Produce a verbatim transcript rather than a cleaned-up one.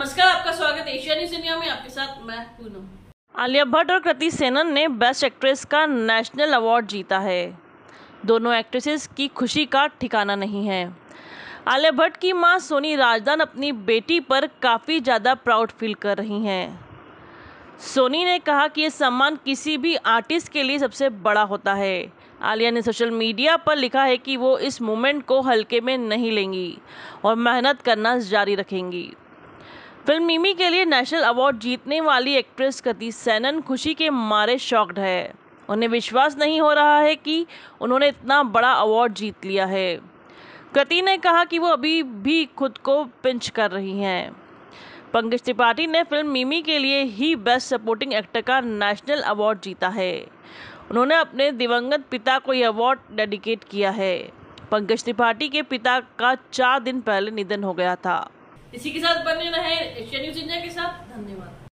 नमस्कार, आपका स्वागत है एशिया न्यूज इंडिया में। आपके साथ मैं पूनम। आलिया भट्ट और कृति सेनन ने बेस्ट एक्ट्रेस का नेशनल अवार्ड जीता है। दोनों एक्ट्रेसेस की खुशी का ठिकाना नहीं है। आलिया भट्ट की मां सोनी राजदान अपनी बेटी पर काफ़ी ज़्यादा प्राउड फील कर रही हैं। सोनी ने कहा कि ये सम्मान किसी भी आर्टिस्ट के लिए सबसे बड़ा होता है। आलिया ने सोशल मीडिया पर लिखा है कि वो इस मोमेंट को हल्के में नहीं लेंगी और मेहनत करना जारी रखेंगी। फिल्म मीमी के लिए नेशनल अवार्ड जीतने वाली एक्ट्रेस कृति सेनन खुशी के मारे शॉक्ड है। उन्हें विश्वास नहीं हो रहा है कि उन्होंने इतना बड़ा अवार्ड जीत लिया है। कृति ने कहा कि वो अभी भी खुद को पिंच कर रही हैं। पंकज त्रिपाठी ने फिल्म मीमी के लिए ही बेस्ट सपोर्टिंग एक्टर का नेशनल अवार्ड जीता है। उन्होंने अपने दिवंगत पिता को यह अवार्ड डेडिकेट किया है। पंकज त्रिपाठी के पिता का चार दिन पहले निधन हो गया था। इसी के साथ बने रहें एशिया न्यूज इंडिया के साथ। धन्यवाद।